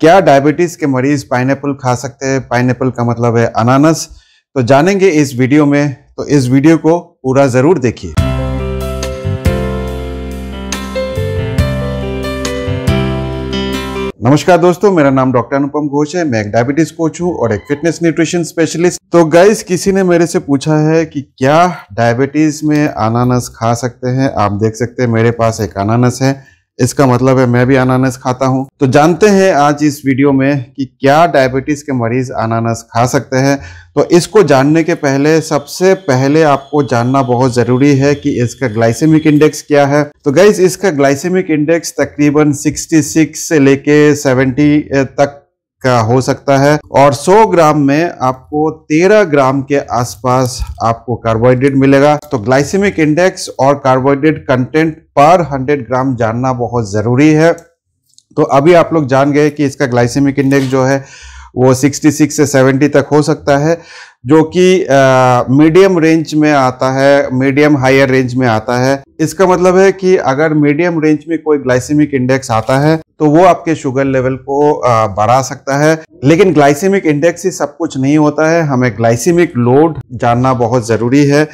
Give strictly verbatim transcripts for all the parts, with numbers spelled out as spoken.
क्या डायबिटीज के मरीज पाइनएप्पल खा सकते हैं? पाइनएप्पल का मतलब है अनानास। तो जानेंगे इस वीडियो में, तो इस वीडियो को पूरा जरूर देखिए। नमस्कार दोस्तों, मेरा नाम डॉक्टर अनुपम घोष है। मैं एक डायबिटीज कोच हूं और एक फिटनेस न्यूट्रिशन स्पेशलिस्ट। तो गाइस, किसी ने मेरे से पूछा है कि क्या डायबिटीज में अनानास खा सकते हैं? आप देख सकते हैं मेरे पास एक अनानास है, इसका मतलब है मैं भी अनानास खाता हूं। तो जानते हैं आज इस वीडियो में कि क्या डायबिटीज के मरीज अनानास खा सकते हैं। तो इसको जानने के पहले सबसे पहले आपको जानना बहुत ज़रूरी है कि इसका ग्लाइसेमिक इंडेक्स क्या है। तो गाइस, इसका ग्लाइसेमिक इंडेक्स तकरीबन छियासठ से लेके सत्तर तक का हो सकता है और सौ ग्राम में आपको तेरह ग्राम के आसपास आपको कार्बोहाइड्रेट मिलेगा। तो ग्लाइसेमिक इंडेक्स और कार्बोहाइड्रेट कंटेंट पर सौ ग्राम जानना बहुत जरूरी है। तो अभी आप लोग जान गए कि इसका ग्लाइसेमिक इंडेक्स जो है वो छियासठ से सत्तर तक हो सकता है, जो कि मीडियम रेंज में आता है, मीडियम हायर रेंज में आता है। इसका मतलब है कि अगर मीडियम रेंज में कोई ग्लाइसेमिक इंडेक्स आता है तो वो आपके शुगर लेवल को आ, बढ़ा सकता है। लेकिन ग्लाइसेमिक इंडेक्स ही सब कुछ नहीं होता है, हमें ग्लाइसेमिक लोड जानना बहुत ज़रूरी है।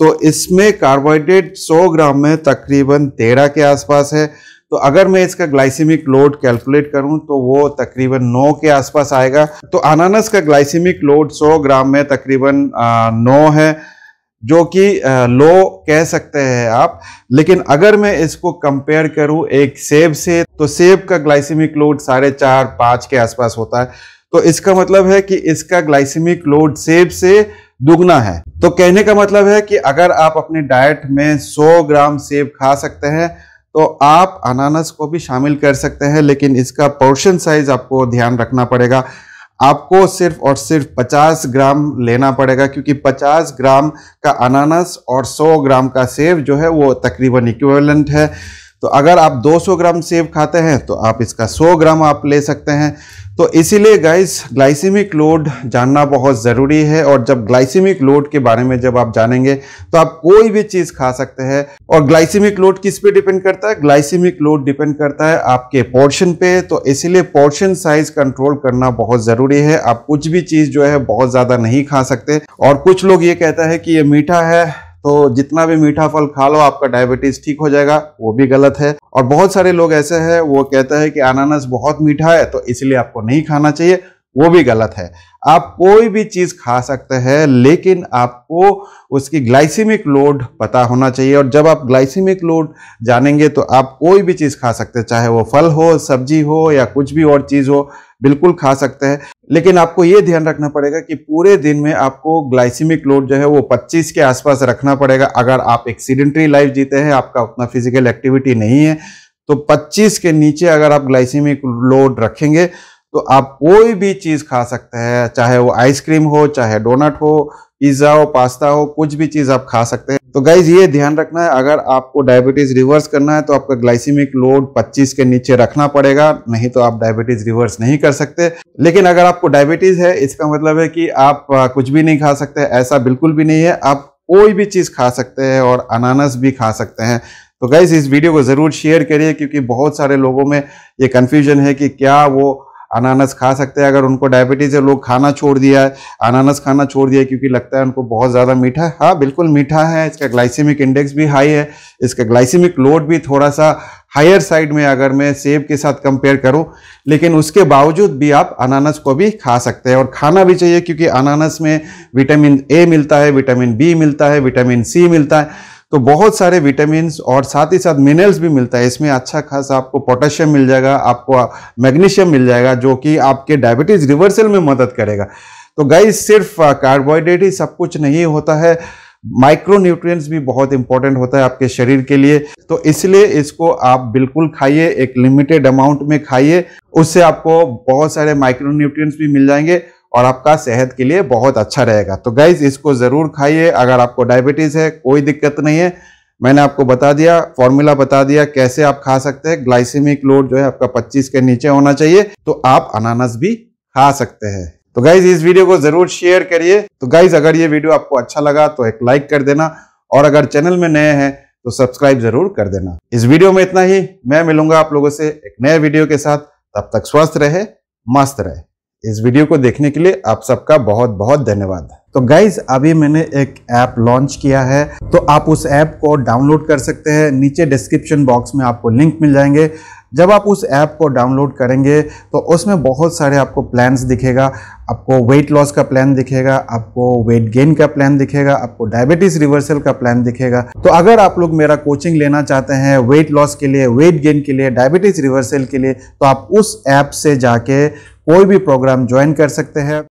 तो इसमें कार्बोहाइड्रेट सौ ग्राम में तकरीबन तेरह के आसपास है। तो अगर मैं इसका ग्लाइसेमिक लोड कैलकुलेट करूं तो वो तकरीबन नौ के आसपास आएगा। तो अनानास का ग्लाइसेमिक लोड सौ ग्राम में तकरीबन नौ है, जो कि लो कह सकते हैं आप। लेकिन अगर मैं इसको कंपेयर करूं एक सेब से, तो सेब का ग्लाइसेमिक लोड साढ़े चार पाँच के आसपास होता है। तो इसका मतलब है कि इसका ग्लाइसेमिक लोड सेब से दुगना है। तो कहने का मतलब है कि अगर आप अपने डाइट में सौ ग्राम सेब खा सकते हैं तो आप अनानास को भी शामिल कर सकते हैं, लेकिन इसका पोर्शन साइज आपको ध्यान रखना पड़ेगा। आपको सिर्फ और सिर्फ पचास ग्राम लेना पड़ेगा, क्योंकि पचास ग्राम का अनानास और सौ ग्राम का सेब जो है वो तकरीबन इक्विवेलेंट है। तो अगर आप दो सौ ग्राम सेब खाते हैं तो आप इसका सौ ग्राम आप ले सकते हैं। तो इसीलिए गाइस, ग्लाइसेमिक लोड जानना बहुत ज़रूरी है। और जब ग्लाइसेमिक लोड के बारे में जब आप जानेंगे तो आप कोई भी चीज़ खा सकते हैं। और ग्लाइसेमिक लोड किस पे डिपेंड करता है? ग्लाइसेमिक लोड डिपेंड करता है आपके पोर्शन पे। तो इसीलिए पोर्शन साइज कंट्रोल करना बहुत ज़रूरी है। आप कुछ भी चीज़ जो है बहुत ज़्यादा नहीं खा सकते। और कुछ लोग ये कहता है कि ये मीठा है तो जितना भी मीठा फल खा लो आपका डायबिटीज़ ठीक हो जाएगा, वो भी गलत है। और बहुत सारे लोग ऐसे हैं, वो कहता है कि अनानास बहुत मीठा है तो इसलिए आपको नहीं खाना चाहिए, वो भी गलत है। आप कोई भी चीज़ खा सकते हैं, लेकिन आपको उसकी ग्लाइसेमिक लोड पता होना चाहिए। और जब आप ग्लाइसेमिक लोड जानेंगे तो आप कोई भी चीज़ खा सकते हैं, चाहे वो फल हो, सब्जी हो या कुछ भी और चीज़ हो, बिल्कुल खा सकते हैं। लेकिन आपको ये ध्यान रखना पड़ेगा कि पूरे दिन में आपको ग्लाइसेमिक लोड जो है वो पच्चीस के आसपास रखना पड़ेगा। अगर आप एक सीडेंटरी लाइफ जीते हैं, आपका उतना फिजिकल एक्टिविटी नहीं है, तो पच्चीस के नीचे अगर आप ग्लाइसेमिक लोड रखेंगे तो आप कोई भी चीज़ खा सकते हैं, चाहे वो आइसक्रीम हो, चाहे डोनट हो, पिज़्ज़ा हो, पास्ता हो, कुछ भी चीज़ आप खा सकते हैं। तो गाइज, ये ध्यान रखना है, अगर आपको डायबिटीज़ रिवर्स करना है तो आपका ग्लाइसेमिक लोड पच्चीस के नीचे रखना पड़ेगा, नहीं तो आप डायबिटीज़ रिवर्स नहीं कर सकते। लेकिन अगर आपको डायबिटीज़ है, इसका मतलब है कि आप कुछ भी नहीं खा सकते, ऐसा बिल्कुल भी नहीं है। आप कोई भी चीज़ खा सकते हैं और अनानास भी खा सकते हैं। तो गाइज, इस वीडियो को ज़रूर शेयर करिए, क्योंकि बहुत सारे लोगों में ये कन्फ्यूजन है कि क्या वो अनानास खा सकते हैं। अगर उनको डायबिटीज़ है, लोग खाना छोड़ दिया है, अनानास खाना छोड़ दिया है क्योंकि लगता है उनको बहुत ज़्यादा मीठा है। हाँ, बिल्कुल मीठा है, इसका ग्लाइसेमिक इंडेक्स भी हाई है, इसका ग्लाइसेमिक लोड भी थोड़ा सा हायर साइड में अगर मैं सेब के साथ कंपेयर करूं, लेकिन उसके बावजूद भी आप अनानास को भी खा सकते हैं और खाना भी चाहिए, क्योंकि अनानास में विटामिन ए मिलता है, विटामिन बी मिलता है, विटामिन सी मिलता है, तो बहुत सारे विटामिन्स और साथ ही साथ मिनरल्स भी मिलता है। इसमें अच्छा खासा आपको पोटेशियम मिल जाएगा, आपको मैग्नीशियम मिल जाएगा, जो कि आपके डायबिटीज़ रिवर्सल में मदद करेगा। तो गाइस, सिर्फ कार्बोहाइड्रेट ही सब कुछ नहीं होता है, माइक्रोन्यूट्रिएंट्स भी बहुत इंपॉर्टेंट होता है आपके शरीर के लिए। तो इसलिए इसको आप बिल्कुल खाइए, एक लिमिटेड अमाउंट में खाइए, उससे आपको बहुत सारे माइक्रोन्यूट्रिएंट्स भी मिल जाएंगे और आपका सेहत के लिए बहुत अच्छा रहेगा। तो गाइज, इसको ज़रूर खाइए। अगर आपको डायबिटीज़ है, कोई दिक्कत नहीं है, मैंने आपको बता दिया, फॉर्मूला बता दिया कैसे आप खा सकते हैं। ग्लाइसेमिक लोड जो है आपका पच्चीस के नीचे होना चाहिए, तो आप अनानास भी खा सकते हैं। तो गाइज, इस वीडियो को ज़रूर शेयर करिए। तो गाइज, अगर ये वीडियो आपको अच्छा लगा तो एक लाइक कर देना, और अगर चैनल में नए हैं तो सब्सक्राइब ज़रूर कर देना। इस वीडियो में इतना ही, मैं मिलूंगा आप लोगों से एक नए वीडियो के साथ। तब तक स्वस्थ रहे, मस्त रहे। इस वीडियो को देखने के लिए आप सबका बहुत बहुत धन्यवाद। तो गाइज अभी मैंने एक ऐप लॉन्च किया है, तो आप उस ऐप को डाउनलोड कर सकते हैं। नीचे डिस्क्रिप्शन बॉक्स में आपको लिंक मिल जाएंगे। जब आप उस ऐप को डाउनलोड करेंगे तो उसमें बहुत सारे आपको प्लान्स दिखेगा। आपको वेट लॉस का प्लान दिखेगा, आपको वेट गेन का प्लान दिखेगा, आपको डायबिटीज़ रिवर्सल का प्लान दिखेगा। तो अगर आप लोग मेरा कोचिंग लेना चाहते हैं वेट लॉस के लिए, वेट गेन के लिए, डायबिटीज़ रिवर्सल के लिए, तो आप उस ऐप से जाके कोई भी प्रोग्राम ज्वाइन कर सकते हैं।